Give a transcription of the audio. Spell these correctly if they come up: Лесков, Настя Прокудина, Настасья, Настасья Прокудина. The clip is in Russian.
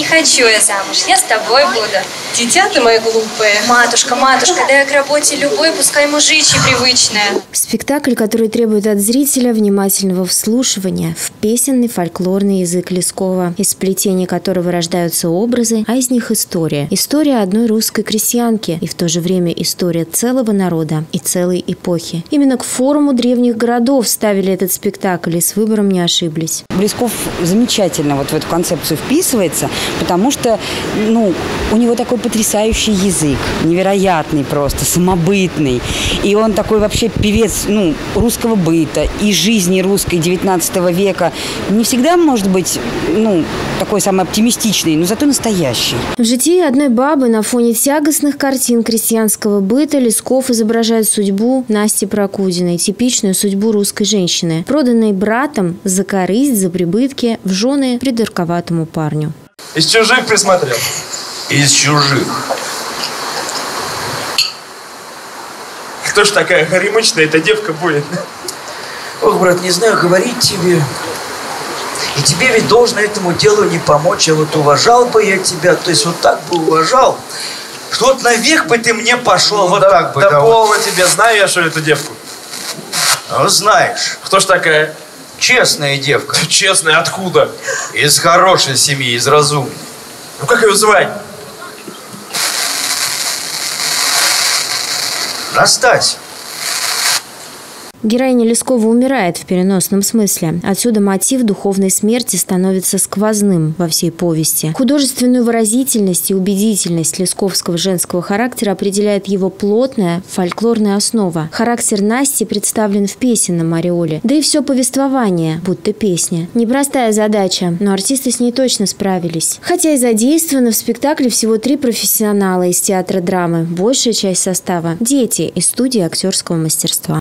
Не хочу я замуж, я с тобой буду. Дитя ты моя глупая. Матушка, матушка, дай к работе любой, пускай мужичья привычная. Спектакль, который требует от зрителя внимательного вслушивания в песенный фольклорный язык Лескова, из сплетения которого рождаются образы, а из них история. История одной русской крестьянки и в то же время история целого народа и целой эпохи. Именно к форуму древних городов ставили этот спектакль и с выбором не ошиблись. Лесков замечательно вот в эту концепцию вписывается, потому что у него такой потрясающий язык, невероятный просто, самобытный. И он такой вообще певец русского быта и жизни русской 19 века. Не всегда может быть такой самый оптимистичный, но зато настоящий. В житии одной бабы на фоне тягостных картин крестьянского быта Лесков изображает судьбу Насти Прокудиной, типичную судьбу русской женщины, проданной братом за корысть, за прибытки в жены придурковатому парню. Из чужих присмотрел? Из чужих. Кто ж такая горемычная эта девка будет? Ох, брат, не знаю, говорить тебе. И тебе ведь должно этому делу не помочь. А вот уважал бы я тебя, то есть вот так бы уважал, что вот навек бы ты мне пошел. Вот да, так бы. Да пола тебе, знаю я, что эту девку? Ну, знаешь. Кто ж такая? Честная девка. Честная откуда? Из хорошей семьи, из разумной. Ну как ее звать? Настасья. Героиня Лескова умирает в переносном смысле. Отсюда мотив духовной смерти становится сквозным во всей повести. Художественную выразительность и убедительность лесковского женского характера определяет его плотная фольклорная основа. Характер Насти представлен в песенном ореоле. Да и все повествование, будто песня. Непростая задача, но артисты с ней точно справились. Хотя и задействованы в спектакле всего 3 профессионала из театра драмы. Большая часть состава – дети из студии актерского мастерства.